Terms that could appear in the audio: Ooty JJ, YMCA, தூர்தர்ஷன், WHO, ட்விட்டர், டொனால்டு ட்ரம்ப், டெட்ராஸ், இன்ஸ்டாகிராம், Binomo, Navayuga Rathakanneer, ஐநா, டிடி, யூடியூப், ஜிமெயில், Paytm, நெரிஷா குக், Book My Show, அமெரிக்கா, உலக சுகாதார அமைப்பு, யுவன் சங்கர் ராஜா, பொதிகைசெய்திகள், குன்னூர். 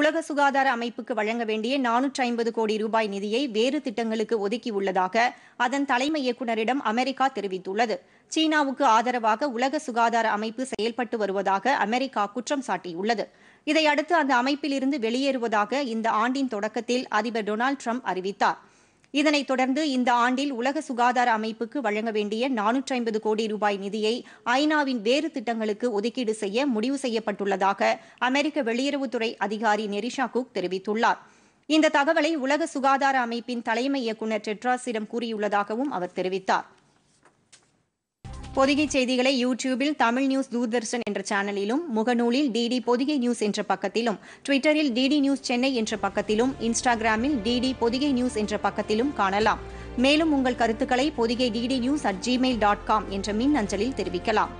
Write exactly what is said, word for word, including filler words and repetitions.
உலக சுகாதார அமைப்புக்கு வழங்க வேண்டிய நானூற்றி ஐம்பது கோடி ரூபாய் நிதியை வேறு திட்டங்களுக்கு ஒதுக்கியுள்ளதாக அதன் தலைமை இயக்குநரிடம் அமெரிக்கா தெரிவித்துள்ளது. சீனாவுக்கு ஆதரவாக உலக சுகாதார அமைப்பு செயல்பட்டு வருவதாக அமெரிக்கா குற்றம் சாட்டியுள்ளது. இதையடுத்து அந்த அமைப்பிலிருந்து வெளியேறுவதாக இந்த ஆண்டின் தொடக்கத்தில் அதிபர் டொனால்டு ட்ரம்ப் அறிவித்தார். இதனைத் தொடர்ந்து இந்த ஆண்டில் உலக சுகாதார அமைப்புக்கு வழங்க வேண்டிய நானூற்றி ஐம்பது கோடி ரூபாய் நிதியை ஐநாவின் வேறு திட்டங்களுக்கு ஒதுக்கீடு செய்ய முடிவு செய்யப்பட்டுள்ளதாக அமெரிக்க வெளியுறவுத்துறை அதிகாரி நெரிஷா குக் தெரிவித்துள்ளார். இந்த தகவலை உலக சுகாதார அமைப்பின் தலைமை இயக்குநர் டெட்ராஸிடம் கூறியுள்ளதாகவும் அவர் தெரிவித்தார். பொதிகை செய்திகளை யூடியூபில் தமிழ் நியூஸ் தூர்தர்ஷன் என்ற சேனலிலும், முகநூலில் டிடி பொதிகை நியூஸ் என்ற பக்கத்திலும், ட்விட்டரில் டிடி நியூஸ் சென்னை என்ற பக்கத்திலும், இன்ஸ்டாகிராமில் டிடி பொதிகை நியூஸ் என்ற பக்கத்திலும் காணலாம். மேலும் உங்கள் கருத்துக்களை Podhigai டிடி news at ஜிமெயில் dot com என்ற மின் அஞ்சலில் தெரிவிக்கலாம்.